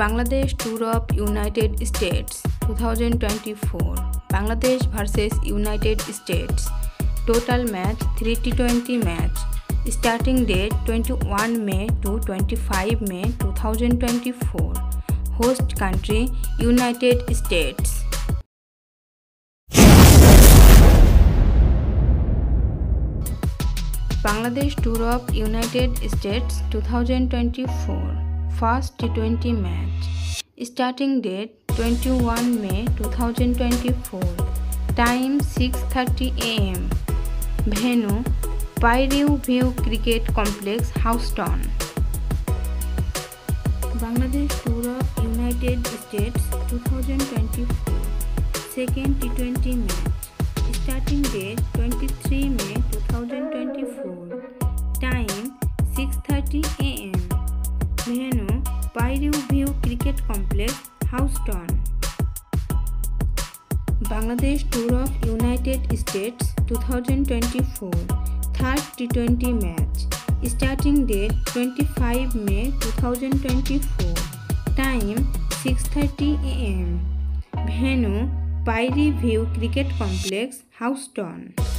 Bangladesh Tour of United States 2024 Bangladesh vs United States Total match 3 T20 match Starting date 21 May to 25 May 2024 Host country United States Bangladesh Tour of United States 2024 First T20 match Starting date 21 May 2024 Time 6:30 AM Venue Prairie View Cricket Complex, Houston Bangladesh Tour of United States 2024 Second T20 match Starting date 23 May 2024 Time 6:30 AM Venue Prairie View Cricket Complex, Houston Bangladesh Tour of United States 2024 Third T20 match Starting date 25 May 2024 Time 6:30 AM Venue Prairie View Cricket Complex, Houston